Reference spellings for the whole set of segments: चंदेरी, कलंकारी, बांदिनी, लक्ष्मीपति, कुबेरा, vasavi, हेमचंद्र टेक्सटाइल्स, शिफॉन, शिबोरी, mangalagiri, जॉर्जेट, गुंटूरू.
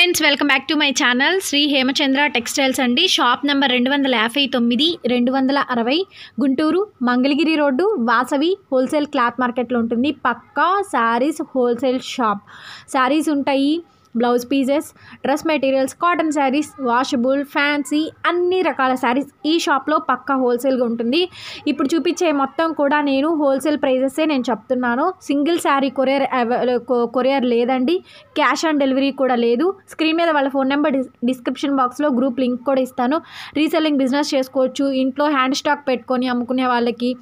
Friends welcome back to my channel Shri हेमचंद्र टेक्सटाइल्स अंडी shop number 259, 260 गुंटूरू Mangalagiri road Vasavi wholesale cloth market लो उंटुंदी। पक्का saris wholesale shop. Saris उंटाई, blouse pieces, dress materials, cotton saris, washable, fancy अन्नी रकाल saris ई shop लो पक्का होलसेल गा उंटुंदी। इप्पुडु चूपिंचे मोत्तं कूडा नेनु होलसेल प्राइसेस ए नेनु चेप्तुन्नानु। सिंगल सारी कोरियर लेदंडी, कैश ऑन डेलीवरी कूडा लेदु। स्क्रीन मीद वाळ्ळ फोन नंबर डिस्क्रिप्शन बॉक्स लो ग्रूप लिंक कूडा इस्तानु। रीसेलिंग बिजिनेस चेसुकोवच्चु, इंट्लो हैंड स्टॉक पेट्टुकोनि अम्मुकुने वाळ्ळकी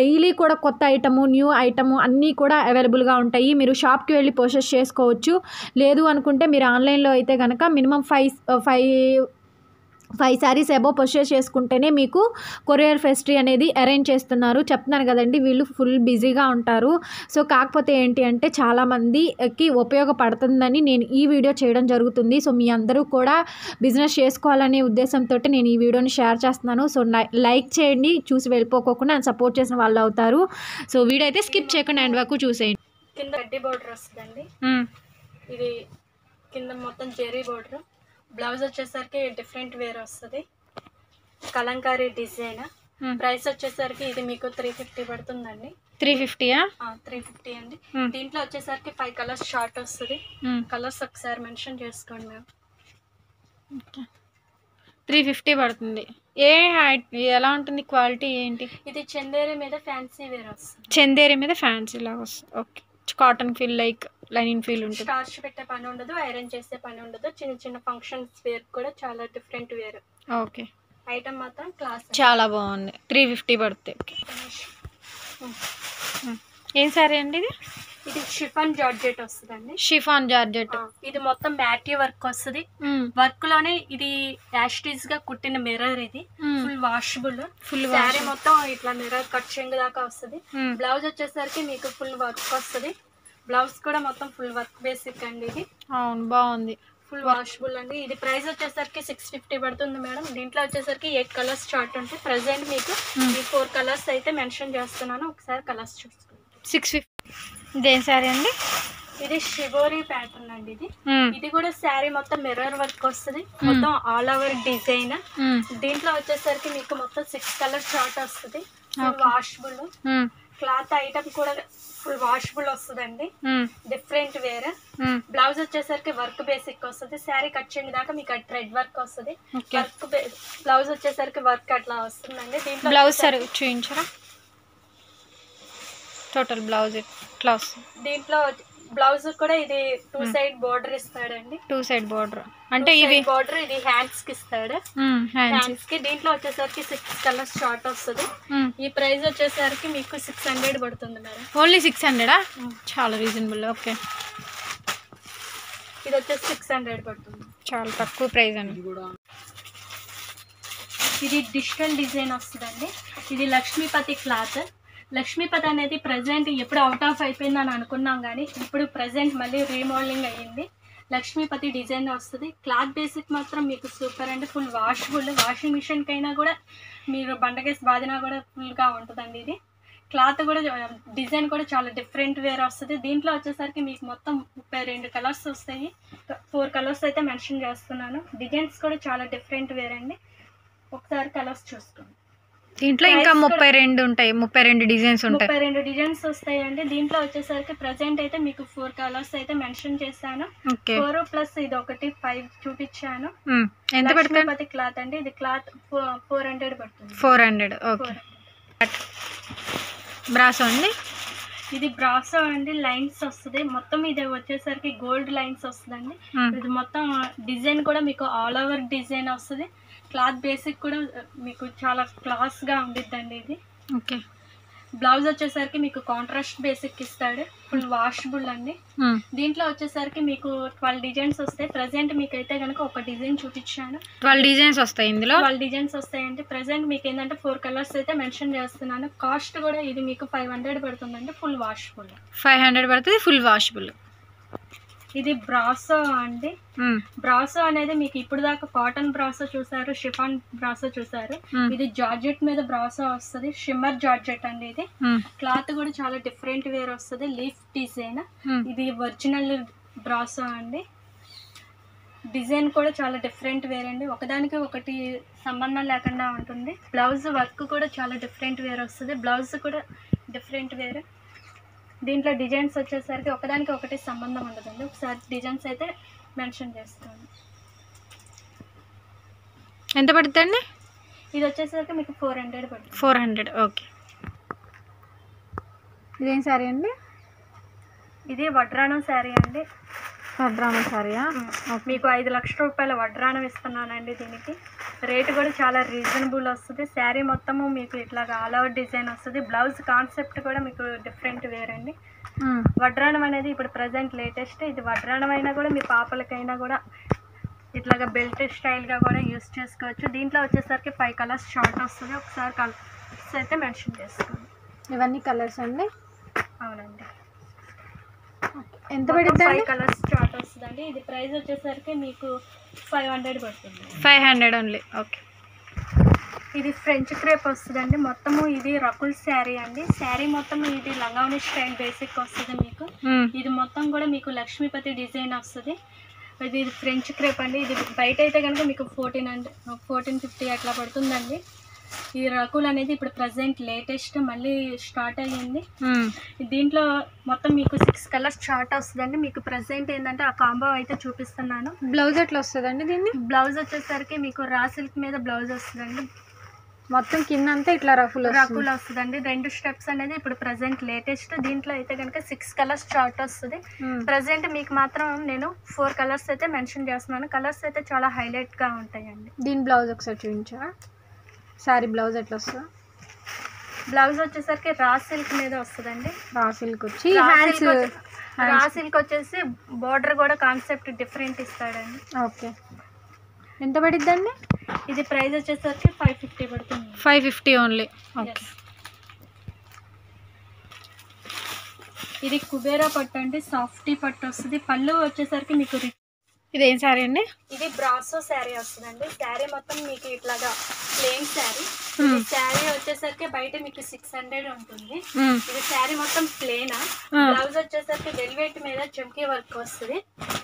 डैली कूडा कोत्त ऐटम, न्यू ऐटम अन्नी कूडा अवेलेबल गा उंटायि। मीरु शॉप कि वेल्ली पर्चेस चेसुकोवच्चु। लेदु అనుకుంటే మీరు ఆన్లైన్ లో అయితే గనక మినిమం 5 సారీస్ అబో పర్చేస్ చేసుకుంటేనే మీకు కొరియర్ ఫెస్ట్రీ అనేది అరేంజ్ చేస్తున్నారు। చెప్తున్నాను కదండి వీళ్ళు ఫుల్ బిజీగా ఉంటారు। సో కాకపోతే ఏంటి అంటే చాలా మందికి ఉపయోగపడుతుందని నేను ఈ వీడియో చేయడం జరుగుతుంది। సో మీ అందరూ కూడా బిజినెస్ చేసుకోవాలనే ఉద్దేశంతో నేను ఈ వీడియోని షేర్ చేస్తున్నాను। సో లైక్ చేయండి, చూసి వెళ్ళిపోకోకుండా సపోర్ట్ చేసిన వాళ్ళు అవుతారు। సో వీడియో అయితే స్కిప్ చేయకుండా ఎండ్ వరకు చూసేయండి। కింద రెడ్ బోర్డర్ వస్తుందండి, ఇది కింద మొత్తం జెరీ బోర్డర్। బ్లౌజ్ వచ్చేసరికి డిఫరెంట్ వేర్ వస్తుంది, కలంకారీ డిజైన్। ప్రైస్ వచ్చేసరికి ఇది మీకు 350 పడుతుందండి। 350 350 అండి। దీంట్లో వచ్చేసరికి 5 కలర్స్ షార్ట్ వస్తుంది। కలర్స్ ఒకసారి మెన్షన్ చేసుకోండి మ్యామ్। 350 పడుతుంది। ఏ హైట్ ఎలా ఉంటుంది, క్వాలిటీ ఏంటి? ఇది చందేరి మీద ఫ్యాన్సీ వేర్ వస్తుంది, చందేరి మీద ఫ్యాన్సీ లాగా వస్తుంది। Okay, cotton feel like lining feel ఉంటుంది। స్టార్చ్ పెట్టే పని ఉండదు, ఐరన్ చేసే పని ఉండదు। చిన్న చిన్న ఫంక్షన్స్ వేర్ కూడా చాలా డిఫరెంట్ వేర్। ఓకే, ఐటమ్ మాత్రం క్లాస్ చాలా బాగుంది। 350 పడుతుంది। ఏం సారీ అండి ఇది? ఇది షిఫాన్ జార్జెట్ వస్తదండి, షిఫాన్ జార్జెట్। ఇది మొత్తం మ్యాటీ వర్క్ వస్తది, వర్క్ లోనే ఇది యాస్టీస్ గా కుట్టిన మిర్రర్। ఇది ఫుల్ వాషబుల్, ఫుల్ సారీ మొత్తం ఇట్లా మిర్రర్ కట్ చేంగ్ దాకా వస్తది। బ్లౌజ్ వచ్చేసరికి మీకు ఫుల్ వర్క్ వస్తది। బ్లౌజ్ కూడా మొత్తం ఫుల్ వర్క్ బేసిక్ అండి ఇది। అవును, బాగుంది, ఫుల్ వాషబుల్ అండి। ఇది ప్రైస్ వచ్చేసరికి 650 పడుతుంది మేడం। దీంట్లో వచ్చేసరికి 8 కలర్స్ చార్ట్ ఉంటాయి। ప్రెజెంట్ మీకు ఈ 4 కలర్స్ అయితే మెన్షన్ చేస్తున్నాను, ఒకసారి కలర్స్ చూసుకోండి। 650 ఇదే సారీ అండి। ఇది షిబోరీ ప్యాటర్న్ అండి ఇది। ఇది కూడా సారీ మొత్తం మిర్రర్ వర్క్ వస్తుంది, మొత్తం ఆల్ ఓవర్ డిజైన్। దీంట్లో వచ్చేసరికి మీకు మొత్తం 6 కలర్స్ చార్ట్ వస్తుంది, వాషబుల్। క్లాత్ ఐటమ్ కూడా ఫుల్ వాషబుల్ వస్తుందండి, డిఫరెంట్ వేర్। బ్లౌజ్ వచ్చేసరికి వర్క్ బేసిక్ వస్తుంది, శారీ కట్ చేంజ్ దాకా మీకు థ్రెడ్ వర్క్ వస్తుంది। వర్క్ బ్లౌజ్ వచ్చేసరికి వర్క్ అట్లా వస్తుందండి। దీంట్లో బ్లౌజ్ సారీ చూపించరా, టోటల్ బ్లౌజ్ ఇట్లా వస్తుంది। దీంట్లో బ్లౌజ్ కూడా ఇది 2 సైడ్ బోర్డర్ ఇస్తాడండి, 2 సైడ్ బోర్డర్ అంటే ఇది బోర్డర్ ఇది హ్యాండ్స్ కి ఇస్తాడు, హ్యాండ్స్ కి। దీంట్లో వచ్చేసరికి 6 కలర్స్ షార్ట్ వస్తుంది। ఈ ప్రైస్ వచ్చేసరికి మీకు 600 పడుతుంది మేడం, ఓన్లీ 600 ఆ? చాలా రీజనబుల్। ఓకే, ఇది వచ్చేసి 600 పడుతుంది, చాలా తక్కువ ప్రైస్ అండి। ఇది డిజిటల్ డిజైన్ వస్తుందండి, ఇది లక్ష్మీపతి క్లాత్। లక్ష్మీపతి అనేది ప్రజెంట్ ఎప్పుడు అవుట్ ఆఫ్ అయిపోయిందని అనుకున్నాం, కానీ ఇప్పుడు ప్రజెంట్ మళ్ళీ రీమోడలింగ్ అయ్యింది। లక్ష్మీపతి డిజైన్ వస్తుంది, క్లాత్ బేసిక్ మాత్రం మీకు సూపర్ అండి, ఫుల్ వాషబుల్। వాషింగ్ మిషన్కి అయినా కూడా మీరు బండకేసి బాదినా కూడా ఫుల్గా ఉంటుందండి ఇది। క్లాత్ కూడా డిజైన్ కూడా చాలా డిఫరెంట్ వేర్ వస్తుంది। దీంట్లో వచ్చేసరికి మీకు మొత్తం 32 కలర్స్ వస్తాయి, 4 కలర్స్ అయితే మెన్షన్ చేస్తున్నాను। డిజైన్స్ కూడా చాలా డిఫరెంట్ వేర్ అండి, ఒకసారి కలర్స్ చూసుకోండి। దీంట్లో ఇంకా 32 ఉంటాయి, 32 డిజైన్స్ ఉంటాయి, 32 డిజైన్స్ వస్తాయండి। దీంట్లో వచ్చేసరికి ప్రెజెంట్ అయితే మీకు 4 కలర్స్ అయితే మెన్షన్ చేశాను, 4 ప్లస్ ఇది ఒకటి 5 చూపించాను। ఎంత పడుతుంది? ప్రతి క్లాత్ అండి, ఇది క్లాత్ 400 పడుతుంది, 400। ఓకే, బ్రాసో అండి, ఇది బ్రాసో అండి। లైన్స్ వస్తుంది మొత్తం, ఇది వచ్చేసరికి గోల్డ్ లైన్స్ వస్తుందండి। ఇది మొత్తం డిజైన్ కూడా మీకు ఆల్ ఓవర్ డిజైన్ వస్తుంది, క్లాత్ బేసిక్ కూడా మీకు చాలా క్లాస్గా ఉండిద్దండి ఇది। ఓకే, బ్లౌజ్ వచ్చేసరికి మీకు కాంట్రాస్ట్ బేసిక్ ఇస్తాడు, ఫుల్ వాషబుల్ అండి। దీంట్లో వచ్చేసరికి మీకు 12 డిజైన్స్ వస్తాయి, ప్రజెంట్ మీకు అయితే కనుక ఒక డిజైన్ చూపించాను, 12 డిజైన్స్ వస్తాయి ఇందులో, 12 డిజైన్స్ వస్తాయండి। ప్రజెంట్ మీకు ఏంటంటే 4 కలర్స్ అయితే మెన్షన్ చేస్తున్నాను। కాస్ట్ కూడా ఇది మీకు 500 పడుతుందండి, ఫుల్ వాషబుల్, 500 పడుతుంది, ఫుల్ వాషబుల్। ఇది బ్రాసో అండి, బ్రాసో అనేది మీకు ఇప్పుడు దాకా కాటన్ బ్రాసో చూసారు, షిఫాన్ బ్రాసో చూసారు, ఇది జార్జెట్ మీద బ్రాసో వస్తుంది, షిమ్మర్ జార్జెట్ అండి ఇది। క్లాత్ కూడా చాలా డిఫరెంట్ వేర్ వస్తుంది, లీఫ్ డిజైన్। ఇది ఒరిజినల్ బ్రాసో అండి, డిజైన్ కూడా చాలా డిఫరెంట్ వేర్ అండి, ఒకదానికి ఒకటి సంబంధం లేకుండా ఉంటుంది. బ్లౌజ్ వర్క్ కూడా చాలా డిఫరెంట్ వేర్ వస్తుంది, బ్లౌజ్ కూడా డిఫరెంట్ వేర్. దీంట్లో డిజైన్స్ వచ్చేసరికి ఒకదానికి ఒకటి సంబంధం ఉండదండి. ఒకసారి డిజైన్స్ అయితే మెన్షన్ చేస్తాను. ఎంత పడుతుందండి ఇది వచ్చేసరికి? మీకు 400 పడుతుంది. 400, ఓకే. ఇదేం శారీ అండి? ఇది వడ్రాణం శారీ అండి. వడ్రాణం శారీయా? మీకు 5 లక్షల రూపాయల వడ్రాణం ఇస్తున్నానండి. దీనికి రేటు కూడా చాలా రీజనబుల్ వస్తుంది. శారీ మొత్తము మీకు ఇట్లాగా ఆల్ ఓవర్ డిజైన్ వస్తుంది. బ్లౌజ్ కాన్సెప్ట్ కూడా మీకు డిఫరెంట్ వేరండి. వడ్రాణం అనేది ఇప్పుడు ప్రజెంట్ లేటెస్ట్. ఇది వడ్రాణం అయినా కూడా మీ పాపలకైనా కూడా ఇట్లాగా బెల్ట్ స్టైల్గా కూడా యూస్ చేసుకోవచ్చు. దీంట్లో వచ్చేసరికి 5 కలర్స్ షార్ట్ వస్తుంది. ఒకసారి కలర్స్ అయితే మెన్షన్ చేసుకోండి. ఇవన్నీ కలర్స్ అండి? అవునండి. ఎంత పడుతుంది? 5 కలర్స్ షార్ట్ వస్తుందండి. ఇది ప్రైస్ వచ్చేసరికి మీకు 500 పడుతుంది. 500 ఓన్లీ, ఓకే. ఇది ఫ్రెంచ్ క్రేప్ వస్తుందండి మొత్తము. ఇది రకుల్ శారీ అండి. శారీ మొత్తం ఇది లంగావని స్టైల్ బేసిక్ వస్తుంది మీకు. ఇది మొత్తం కూడా మీకు లక్ష్మీపతి డిజైన్ వస్తుంది. ఇది ఫ్రెంచ్ క్రేప్ అండి. ఇది బయట అయితే కనుక మీకు 1450 అట్లా పడుతుందండి. ఈ రకుల్ అనేది ఇప్పుడు ప్రజెంట్ లేటెస్ట్ మళ్ళీ స్టార్ట్ అయ్యింది. దీంట్లో మొత్తం మీకు 6 కలర్స్ షార్ట్ వస్తుందండి. మీకు ప్రజెంట్ ఏంటంటే ఆ కాంబో అయితే చూపిస్తున్నాను. బ్లౌజ్ ఎట్లా వస్తుందండి దీన్ని? బ్లౌజ్ వచ్చేసరికి మీకు రా సిల్క్ మీద బ్లౌజ్ వస్తుందండి. మొత్తం కింద అంతా ఇట్లా రకుల్ వస్తుందండి. 2 స్టెప్స్ అనేది ఇప్పుడు ప్రజెంట్ లేటెస్ట్. దీంట్లో అయితే కనుక 6 కలర్స్ షార్ట్ వస్తుంది. ప్రజెంట్ మీకు మాత్రం నేను 4 కలర్స్ అయితే మెన్షన్ చేస్తున్నాను. కలర్స్ అయితే చాలా హైలైట్ గా ఉంటాయండి. దీని బ్లౌజ్ ఒకసారి చూపించా. సారీ బ్లౌజ్ ఎట్లా వస్తుంది? బ్లౌజ్ వచ్చేసరికి రా సిల్క్ మీద వస్తుందండి. రా సిల్క్ వచ్చి రా సిల్క్ వచ్చేసి బోర్డర్ కూడా కాన్సెప్ట్ డిఫరెంట్ ఇస్తాడండి. ఓకే, ఎంత పడిద్దండి? ఇది ప్రైస్ వచ్చేసరికి 550 పడుతుంది. 550 ఓన్లీ, ఓకే. ఇది కుబేరా పట్టు అండి. సాఫ్టీ పట్టు వస్తుంది. పళ్ళు వచ్చేసరికి మీకు ఇదేం శారీ అండి? ఇది బ్రాసో శారీ వస్తుందండి. శారీ మొత్తం మీకు ఇట్లాగా ప్లెయిన్ శారీ. ఈ శారీ వచ్చేసరికి బయట మీకు 600 ఉంటుంది. ఇది శారీ మొత్తం ప్లెయిన్. బ్లౌజ్ వచ్చేసరికి వెల్వెట్ మీద చమ్కీ వర్క్ వస్తుంది.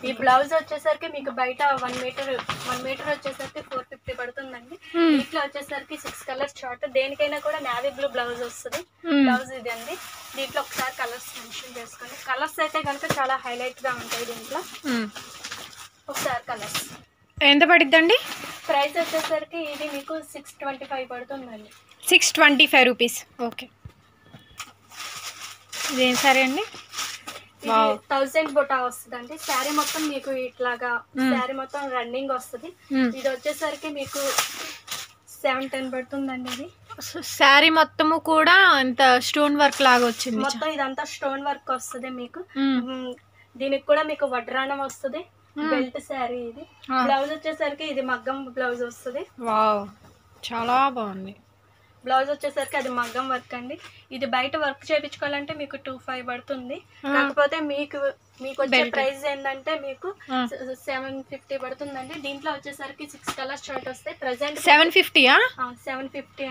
ఈ బ్లౌజ్ వచ్చేసరికి మీకు బయట 1 మీటర్ వచ్చేసరికి 450 పడుతుందండి. ఇట్లా వచ్చేసరికి 6 కలర్స్ షార్ట్. దేనికైనా కూడా నావీ బ్లూ బ్లౌజ్ వస్తుంది. బ్లౌజ్ ఇది అండి. దీంట్లో ఒకసారి కలర్స్ మెన్షన్ చేసుకోండి. కలర్స్ అయితే కనుక చాలా హైలైట్ గా ఉంటాయి. దీంట్లో ఒకసారి కలర్స్ ఎంత పడుతుందండి? ప్రైస్ వచ్చేసరికి ఇది మీకు 625 పడుతుందండి. 625 రూపీస్, ఓకే. ఇదేం సారీ అండి? 1000 బొటా వస్తుందండి. శారీ మొత్తం మీకు ఇట్లాగా శారీ మొత్తం రన్నింగ్ వస్తుంది. ఇది వచ్చేసరికి మీకు 710 పడుతుందండి. ఇది శారీ మొత్తము కూడా అంత స్టోన్ వర్క్ లాగా వచ్చింది. మొత్తం ఇదంతా స్టోన్ వర్క్ వస్తుంది మీకు. దీనికి కూడా మీకు వడ్రాణం వస్తుంది. బెల్ట్ శారీ ఇది. బ్లౌజ్ వచ్చేసరికి ఇది మగ్గం బ్లౌజ్ వస్తుంది. వావ్, చాలా బాగుంది. బ్లౌజ్ వచ్చేసరికి అది మగ్గం వర్క్ అండి. ఇది బయట వర్క్ చేయించుకోవాలంటే మీకు 2500 పడుతుంది. కాకపోతే మీకు వచ్చే ప్రైస్ ఏంటంటే మీకు 750 పడుతుందండి. దీంట్లో వచ్చేసరికి 6 కలర్స్ షార్ట్ వస్తాయి. ప్రెసెంట్ 750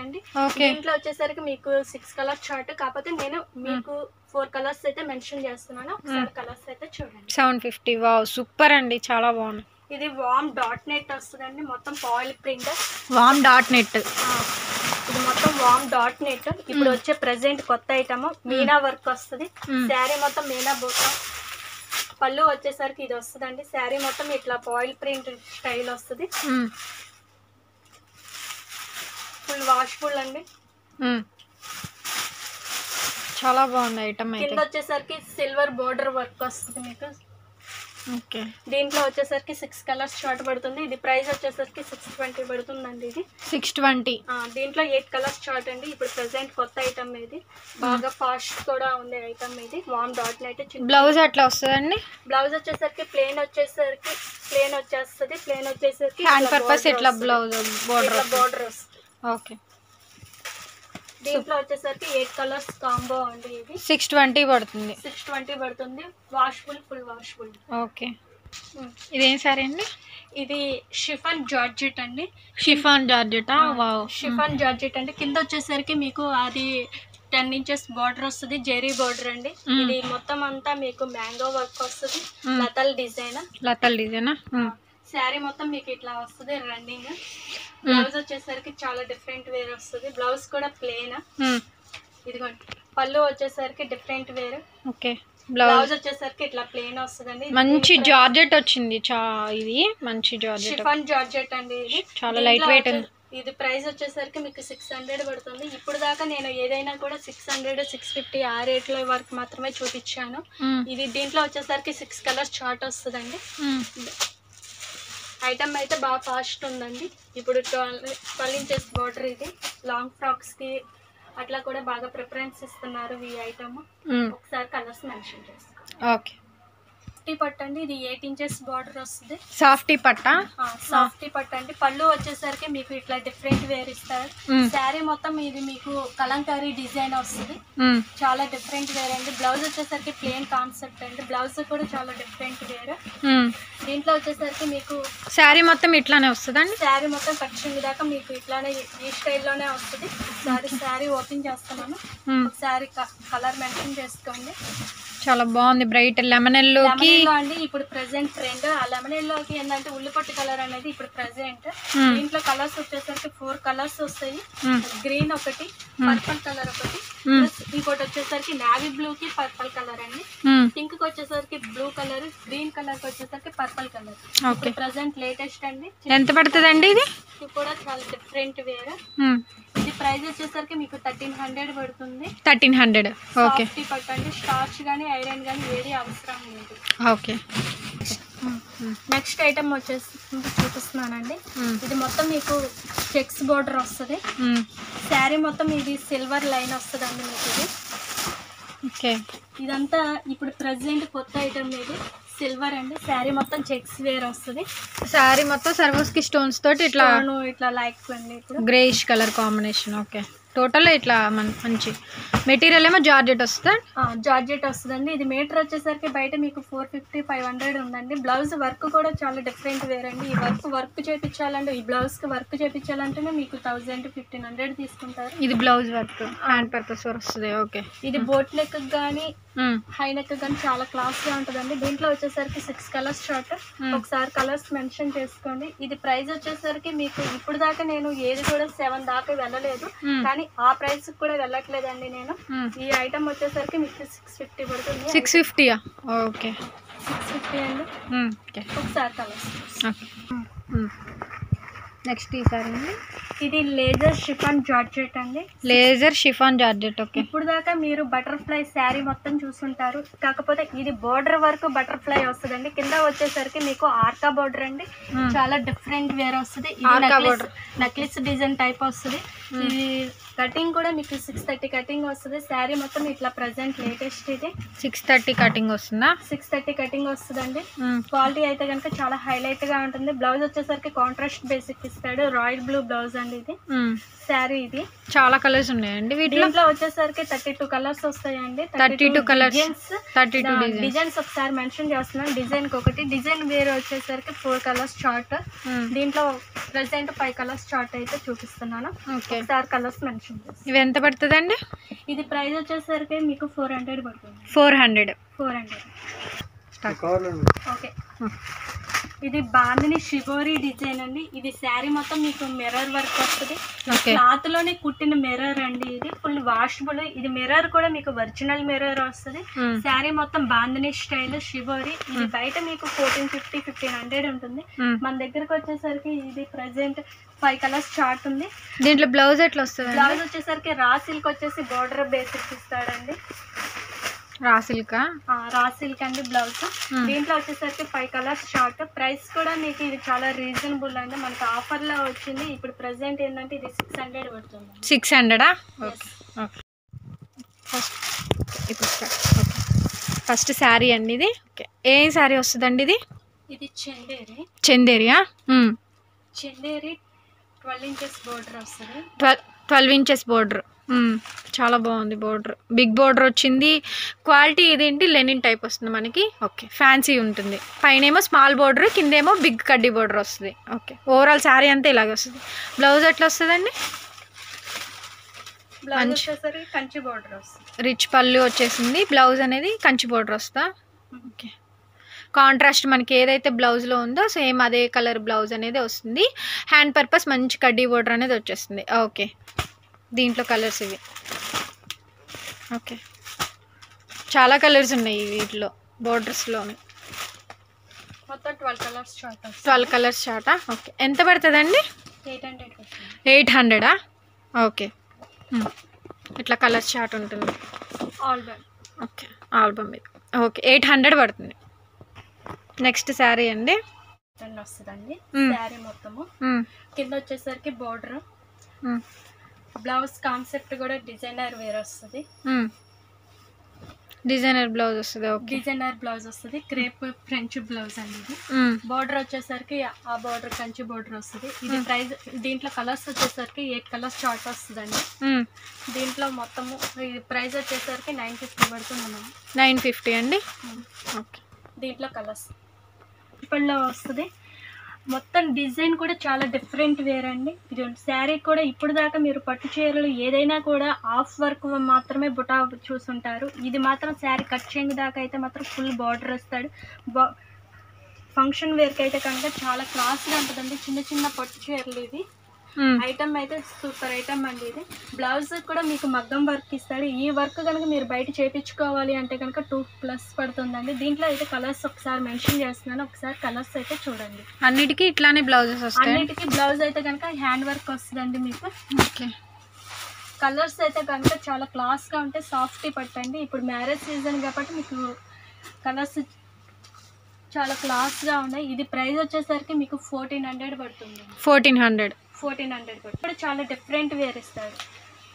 అండి. దీంట్లో వచ్చేసరికి మీకు 6 కలర్స్ షార్ట్. కాకపోతే నేను మీకు 4 కలర్స్ అయితే మెన్షన్ చేస్తున్నాను. ఒకసారి కలర్స్ అయితే చూడండి. 750, వావ్, సూపర్ అండి, చాలా బాగుంది. ఇది వామ్ డాట్ నెట్ వస్తుందండి. మొత్తం పాయిల్ ప్రింట్ వామ్ డాట్ నెట్. ఇది మొత్తం వామ్ డాట్ నెట్. ఇప్పుడు వచ్చే ప్రెసెంట్ కొత్త ఐటమ్ మీనా వర్క్ వస్తుంది. శారీ మొత్తం మీనా బోట. పళ్ళు వచ్చేసరికి ఇది వస్తుందండి. శారీ మొత్తం ఇట్లా పాయిల్ ప్రింట్ స్టైల్ వస్తుంది. ఫుల్ వాష్ఫుల్ అండి. చాలా బాగుంది ఐటమ్. కింద వచ్చేసరికి సిల్వర్ బోర్డర్ వర్క్ వస్తుంది మీకు. దీంట్లో వచ్చేసరికి 6 కలర్స్ షార్ట్ పడుతుంది. ఇది ప్రైస్ వచ్చేసరికి 620 పడుతుందండి. ఇది 620. దీంట్లో 8 కలర్స్ షార్ట్ అండి. ఇప్పుడు ప్రెసెంట్ కొత్త ఐటమ్ ఇది. బాగా ఫాస్ట్ కూడా ఉంది ఐటమ్ ఇది. వామ్ డాట్ నైట్. బ్లౌజ్ అట్లా వస్తుందండి. బ్లౌజ్ వచ్చేసరికి ప్లేన్ వచ్చేసరికి హ్యాండ్ పర్పస్ ఇట్లా బ్లౌజ్ బోర్డర్ వస్తుంది. ఓకే. దీంట్లో వచ్చేసరికి 8 కలర్స్ కాంబో అండి. ఇది 620 పడుతుంది. 620 పడుతుంది. వాష్ఫుల్, ఫుల్ వాష్ఫుల్, ఓకే. ఇదేం సారీ అండి? ఇది షిఫాన్ జార్జెట్ అండి. Chiffon georgette, wow, chiffon georgette అండి. కింద వచ్చేసరికి మీకు అది 10 ఇంచెస్ బార్డర్ వస్తుంది. జెరీ బార్డర్ అండి. ఇది మొత్తం అంతా మీకు మ్యాంగో వర్క్ వస్తుంది. లతల్ డిజైన్. శారీ మొత్తం మీకు ఇట్లా వస్తది రన్నింగ్. బ్లౌజ్ వచ్చేసరికి చాలా డిఫరెంట్ వేర్ వస్తది. బ్లౌజ్ కూడా ప్లేన్. ఇదిగోండి పల్లు వచ్చేసరికి డిఫరెంట్ వేర్. ఓకే బ్లౌజ్ వచ్చేసరికి ఇట్లా ప్లేన్ వస్తదండి. మంచి జార్జెట్ వచ్చింది. ఇది మంచి జార్జెట్, షిఫాన్ జార్జెట్ అండి. ఇది చాలా లైట్ వెయిట్. ఇది ప్రైస్ వచ్చేసరికి మీకు 600 పడుతుంది. ఇప్పుడు దాకా నేను ఏదైనా కూడా 600, 650 ఆ రేట్ లో వరకు మాత్రమే చూపించాను. ఇది దీంట్లో వచ్చేసరికి 6 కలర్స్ చార్ట్ వస్తుందండి. ఐటమ్ అయితే బాగా ఫాస్ట్ ఉందండి. ఇప్పుడు 12 ఇంచెస్ బోర్డర్. ఇది లాంగ్ ఫ్రాక్స్ కి అట్లా కూడా బాగా ప్రిఫరెన్స్ ఇస్తున్నారు ఈ ఐటమ్. ఒకసారి కలర్స్ మెన్షన్ చేసుకోండి. ఓకే పట్టండి. ఇది 8 ఇంచెస్ బార్డర్ వస్తుంది. సాఫ్టీ పట్టా, సాఫ్టీ పట్టండి. పళ్ళు వచ్చేసరికి మీకు ఇట్లా డిఫరెంట్ వేర్ ఇస్తారు. శారీ మొత్తం ఇది మీకు కలంకారీ డిజైన్ వస్తుంది. చాలా డిఫరెంట్ వేర్ అండి. బ్లౌజ్ వచ్చేసరికి ప్లేన్ కాన్సెప్ట్ అండి. బ్లౌజ్ కూడా చాలా డిఫరెంట్ వేర్. దీంట్లో వచ్చేసరికి మీకు శారీ మొత్తం ఇట్లానే వస్తుంది అండి. శారీ మొత్తం కచ్చింగ్ దాకా మీకు ఇట్లానే ఈ స్టైల్లోనే వస్తుంది. ఒకసారి శారీ ఓపెన్ చేస్తున్నాను. ఒకసారి కలర్ మెన్షన్ చేసుకోండి. చాలా బాగుంది. బ్రైట్ లెమన్ ఎల్లోకి అండి. ఇప్పుడు ప్రెసెంట్ ట్రెండ్ ఆ లెమన్ ఎల్లోకి ఏంటంటే ఉల్లిపట్టు కలర్ అనేది ఇప్పుడు ప్రెసెంట్. దీంట్లో కలర్స్ వచ్చేసరికి 4 కలర్స్ వస్తాయి. గ్రీన్ ఒకటి, పర్పుల్ కలర్ ఒకటి, ఇంకోటి వచ్చేసరికి నావీ బ్లూ కి పర్పుల్ కలర్ అండి. పింక్ కి వచ్చేసరికి బ్లూ కలర్, గ్రీన్ కలర్ కి వచ్చేసరికి పర్పుల్ కలర్. ఇప్పుడు ప్రెసెంట్ లేటెస్ట్ అండి. ఎంత పడుతుందండి? ఇది కూడా చాలా డిఫరెంట్ వేర్. ఇది ప్రైస్ వచ్చేసరికి మీకు 1300 పడుతుంది. 1300 పట్టండి. స్టార్చ్ గానీ ఐరన్ గానీ ఏది అవసరం లేదు. ఓకే నెక్స్ట్ ఐటమ్ వచ్చేసి చూపిస్తున్నానండి. ఇది మొత్తం మీకు చెక్స్ బోర్డర్ వస్తుంది. శారీ మొత్తం ఇది సిల్వర్ లైన్ వస్తుందండి మీకు. ఇది ఓకే ఇదంతా ఇప్పుడు ప్రెసెంట్ కొత్త ఐటమ్. ఇది సిల్వర్ అండి. శారీ మొత్తం చెక్స్ వేర్ వస్తుంది. శారీ మొత్తం సర్వోస్కి స్టోన్స్ తోటి ఇట్లా ఇట్లా లైక్ అండి. ఇప్పుడు greyish colour combination. Okay total ఇట్లా మంచి మెటీరియల్ ఏమో జార్జెట్ వస్తుంది. జార్జెట్ వస్తుందండి. ఇది మీటర్ వచ్చేసరికి బయట మీకు 450, 500 ఉందండి. బ్లౌజ్ వర్క్ కూడా చాలా డిఫరెంట్ వేర్ అండి. ఈ వర్క్ చేపించాలంటే ఈ బ్లౌజ్కి వర్క్ చేపించాలంటేనే మీకు 1000 to 1500 తీసుకుంటారు. ఇది బ్లౌజ్ వర్క్ హ్యాండ్ పర్పస్ వస్తుంది. ఓకే ఇది బోట్ నెక్ కానీ హై నెక్ కానీ చాలా క్లాస్ గా ఉంటుందండి. దీంట్లో వచ్చేసరికి 6 కలర్స్ షార్ట్. ఒకసారి కలర్స్ మెన్షన్ చేసుకోండి. ఇది ప్రైస్ వచ్చేసరికి మీకు ఇప్పుడు దాకా నేను ఏది కూడా 7 దాకా వెళ్ళలేదు, కానీ ఆ ప్రైస్ కూడా వెళ్ళట్లేదండి నేను. ఈ ఐటమ్ వచ్చేసరికి మీకు 650 పడుతుంది. 650. ఓకే 650 అండి. ఒకసారి కలర్స్. నెక్స్ట్ ఈ సారీ అండి. ఇది లేజర్ షిఫాన్ జార్జెట్ అండి. Laser chiffon georgette. ఓకే ఇప్పుడు దాకా మీరు బటర్ఫ్లై శారీ మొత్తం చూస్తుంటారు, కాకపోతే ఇది బోర్డర్ వరకు బటర్ఫ్లై వస్తుందండి. కింద వచ్చేసరికి మీకు ఆర్కా బోర్డర్ అండి. చాలా డిఫరెంట్ వేర్ వస్తుంది. నక్లిస్ డిజైన్ టైప్ వస్తుంది. ఇది కటింగ్ కూడా మీకు 630 కటింగ్ వస్తుంది. శారీ మొత్తం ఇట్లా ప్రెసెంట్ లేటెస్ట్. ఇది 630 కటింగ్ వస్తుందా? 630 కటింగ్ వస్తుందండి. క్వాలిటీ అయితే కనుక చాలా హైలైట్ గా ఉంటుంది. బ్లౌజ్ వచ్చేసరికి కాంట్రాస్ట్ బేసిక్ ఇస్తాడు. రాయల్ బ్లూ బ్లౌజ్ అండి. ఇది శారీ. ఇది చాలా కలర్స్ ఉన్నాయండి. వీటిలో వచ్చేసరికి 32 కలర్స్ వస్తాయండి. 32 కలర్స్, 32 డిజైన్స్. ఒకసారి మెన్షన్ చేస్తున్నాను. డిజైన్ ఒకటి డిజైన్ వేరే వచ్చేసరికి 4 కలర్స్ చార్ట్. దీంట్లో ప్రెసెంట్ 5 కలర్స్ చార్ట్ అయితే చూపిస్తున్నాను. ఒకసారి కలర్స్ మెన్షన్. ఇవి ఎంత పడుతుందండి? ఇది ప్రైస్ వచ్చేసరికి మీకు 400 పడుతుంది. 400. ఓకే ఇది బాందిని షిబోరీ డిజైన్ అండి. ఇది శారీ మొత్తం మీకు మిర్రర్ వర్క్ వస్తుంది. క్లాత్ లోనే కుట్టిన మిర్రర్ అండి. ఇది ఫుల్ వాషబుల్. ఇది మిర్రర్ కూడా మీకు ఒరిజినల్ మిర్రర్ వస్తుంది. శారీ మొత్తం బాందిని స్టైల్ షిబోరీ. ఇది బయట మీకు 1450, 1500 ఉంటుంది. మన దగ్గరకు వచ్చేసరికి ఇది ప్రెసెంట్ 5 కలర్స్ చార్ట్ ఉంది. దీంట్లో బ్లౌజ్ ఎట్లా వస్తుంది? బ్లౌజ్ వచ్చేసరికి రా సిల్క్ వచ్చేసి బోర్డర్ బేసిక్ ఇస్తాడండి. రా సిల్క్ అండి బ్లౌజ్. దీంట్లో వచ్చేసరికి 5 కలర్స్ షార్ట్. ప్రైస్ కూడా మీకు ఇది చాలా రీజనబుల్ అండి. మనకి ఆఫర్ లో వచ్చింది. ఇప్పుడు ప్రెసెంట్ ఏంటంటే ఇది 600 పడుతుంది. 600. ఫస్ట్ శారీ అండి. ఇది ఏ శారీ వస్తుందండి? ఇది చందేరి 12 ఇంచెస్ బోర్డర్ వస్తుంది. 12 ఇంచెస్ బోర్డర్. చాలా బాగుంది. బోర్డర్ బిగ్ బోర్డర్ వచ్చింది. క్వాలిటీ ఇదేంటి లెనిన్ టైప్ వస్తుంది మనకి. ఓకే ఫ్యాన్సీ ఉంటుంది. పైన ఏమో స్మాల్ బోర్డర్, కిందేమో బిగ్ కడ్డీ బోర్డర్ వస్తుంది. ఓకే ఓవరాల్ శారీ అంతా ఇలాగే వస్తుంది. బ్లౌజ్ ఎట్లా వస్తుందండి? కంచి బోర్డర్. రిచ్ పళ్ళు వచ్చేసింది. బ్లౌజ్ అనేది కంచి బోర్డర్ వస్తా. ఓకే కాంట్రాస్ట్ మనకి ఏదైతే బ్లౌజ్ లో ఉందో సేమ్ అదే కలర్ బ్లౌజ్ అనేది వస్తుంది. హ్యాండ్ పర్పస్ మంచి కడ్డీ బోర్డర్ అనేది వచ్చేస్తుంది. ఓకే దీంట్లో కలర్స్ ఇవి. ఓకే చాలా కలర్స్ ఉన్నాయి వీటిలో బోర్డర్స్లోనే. మొత్తం 12 కలర్స్ చార్ట్. 12 కలర్స్ చార్టా? ఓకే ఎంత పడుతుందండి? 800. 800ఆ? ఓకే ఇట్లా కలర్స్ చార్ట్ ఉంటుంది ఆల్బమ్. ఓకే ఆల్బమ్ ఇది. ఓకే 800 పడుతుంది. నెక్స్ట్ శారీ అండి. వస్తుందండి శారీ మొత్తము. కింద వచ్చేసరికి బోర్డర్, బ్లౌజ్ కాన్సెప్ట్ కూడా డిజైనర్ వేర్ వస్తుంది. డిజైనర్ బ్లౌజ్ వస్తుంది. డిజైనర్ బ్లౌజ్ వస్తుంది. క్రేప్ ఫ్రెంచ్ బ్లౌజ్ అండి ఇది. బోర్డర్ వచ్చేసరికి ఆ బోర్డర్ కంచి బోర్డర్ వస్తుంది. ఇది ప్రైస్. దీంట్లో కలర్స్ వచ్చేసరికి 8 కలర్స్ చార్ట్ వస్తుందండి. దీంట్లో మొత్తము ప్రైస్ వచ్చేసరికి 950 పడుతుంది. 950 అండి. ఓకే దీంట్లో కలర్స్ ఇప్పట్లో వస్తుంది. మొత్తం డిజైన్ కూడా చాలా డిఫరెంట్ వేర్ అండి. ఇది శారీ కూడా ఇప్పుడు దాకా మీరు పట్టు చీరలు ఏదైనా కూడా హాఫ్ వర్క్ మాత్రమే బుటా చూసుంటారు. ఇది మాత్రం శారీ కట్ చేంజ్ దాకా అయితే మాత్రం ఫుల్ బార్డర్ వస్తాడు. ఫంక్షన్ వేర్కి అయితే కనుక చాలా క్లాస్గా ఉంటుందండి. చిన్న చిన్న పట్టు చీరలు ఇవి. ఐటమ్ అయితే సూపర్ ఐటమ్ అండి ఇది. బ్లౌజ్ కూడా మీకు మగ్గం వర్క్ ఇస్తాడు. ఈ వర్క్ కనుక మీరు బయట చేయించుకోవాలి అంటే కనుక 2+ పడుతుందండి. దీంట్లో అయితే కలర్స్ ఒకసారి మెన్షన్ చేస్తున్నాను, ఒకసారి కలర్స్ అయితే చూడండి. అన్నిటికీ ఇట్లానే బ్లౌజెస్ వస్తాయి. అన్నిటికీ బ్లౌజ్ అయితే కనుక హ్యాండ్ వర్క్ వస్తుందండి మీకు. కలర్స్ అయితే కనుక చాలా క్లాస్గా ఉంటాయి. సాఫ్టీ పట్టండి. ఇప్పుడు మ్యారేజ్ సీజన్ కాబట్టి మీకు కలర్స్ చాలా క్లాస్గా ఉన్నాయి. ఇది ప్రైస్ వచ్చేసరికి మీకు 1400 పడుతుంది. 1400 కూడా చాలా డిఫరెంట్ వేర్ ఇస్తాడు.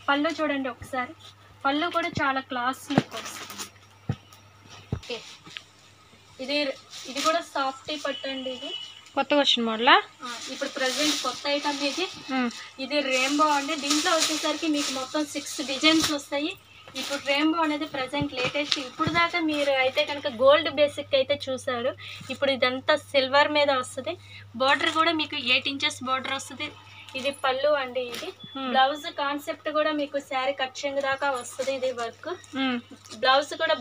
పళ్ళు చూడండి ఒకసారి. పళ్ళు కూడా చాలా క్లాస్ లుక్ వస్తుంది. ఓకే ఇది ఇది కూడా సాఫ్టీ పట్టండి. ఇది కొత్తగా వచ్చిన మోడల్. ఇప్పుడు ప్రెసెంట్ కొత్త ఐటమ్ ఇది. ఇది రెయిన్బో అండి. దీంట్లో వచ్చేసరికి మీకు మొత్తం 6 డిజైన్స్ వస్తాయి. ఇప్పుడు రెయిన్బో అనేది ప్రెసెంట్ లేటెస్ట్. ఇప్పుడు దాకా మీరు అయితే కనుక గోల్డ్ బేసిక్ అయితే చూసారు. ఇప్పుడు ఇదంతా సిల్వర్ మీద వస్తుంది. బార్డర్ కూడా మీకు 8 ఇంచెస్ బార్డర్ వస్తుంది. ఇది పళ్ళు అండి. ఇది బ్లౌజ్ కాన్సెప్ట్ కూడా మీకు శారీ కట్ చేంజ్ దాకా వస్తుంది. ఇది వర్క్ బ్లౌజ్ కూడా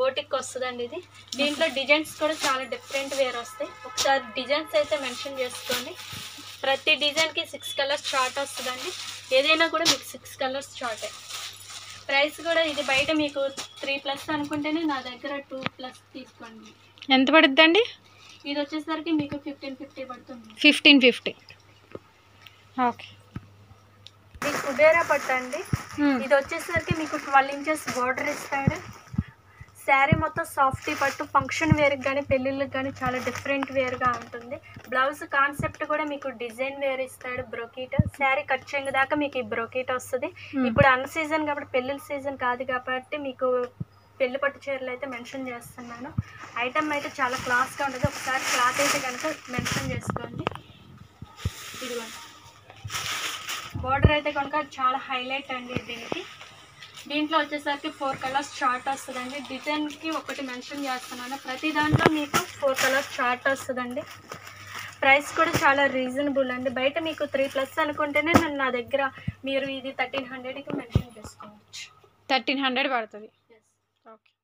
బోటిక్ వస్తుందండి ఇది. దీంట్లో డిజైన్స్ కూడా చాలా డిఫరెంట్ వేర్ వస్తాయి. ఒకసారి డిజైన్స్ అయితే మెన్షన్ చేసుకోండి. ప్రతి డిజైన్కి 6 కలర్స్ చార్ట్ వస్తుందండి. ఏదైనా కూడా మీకు 6 కలర్స్ చార్టే. ప్రైస్ కూడా ఇది బయట మీకు 3+ అనుకుంటేనే నా దగ్గర 2+ తీసుకోండి. ఎంత పడుతుందండి? ఇది వచ్చేసరికి మీకు 1550 పడుతుంది. 1550. ఓకే మీకు కుబేరా పట్టండి. ఇది వచ్చేసరికి మీకు 12 ఇంచెస్ బార్డర్ ఇస్తాడు. శారీ మొత్తం సాఫ్టీ పట్టు. ఫంక్షన్ వేర్కి కానీ పెళ్ళిళ్ళకి కానీ చాలా డిఫరెంట్ వేర్గా ఉంటుంది. బ్లౌజ్ కాన్సెప్ట్ కూడా మీకు డిజైన్ వేర్ ఇస్తాడు. బ్రోకీట్ శారీ కట్ చేంజ్ దాకా మీకు ఈ బ్రోకీట్ వస్తుంది. ఇప్పుడు అన్ సీజన్ కాబట్టి పెళ్ళిళ్ళ సీజన్ కాదు కాబట్టి మీకు పెళ్లి పట్టు చీరలు అయితే మెన్షన్ చేస్తున్నాను. ఐటమ్ అయితే చాలా క్లాస్గా ఉంటుంది. ఒకసారి క్లాత్ అయితే కనుక మెన్షన్ చేసుకోండి. ఇదిగోండి బార్డర్ అయితే కనుక చాలా హైలైట్ అండి దీనికి. దీంట్లో వచ్చేసరికి 4 కలర్స్ చార్ట్ వస్తుందండి. డిజైన్కి ఒకటి మెన్షన్ చేస్తున్నాను. ప్రతి దాంట్లో మీకు 4 కలర్స్ చార్ట్ వస్తుందండి. ప్రైస్ కూడా చాలా రీజనబుల్ అండి. బయట మీకు 3+ అనుకుంటేనే నా దగ్గర మీరు ఇది 1300కి మెన్షన్ చేసుకోవచ్చు. 1300 పడుతుంది. ఓకే.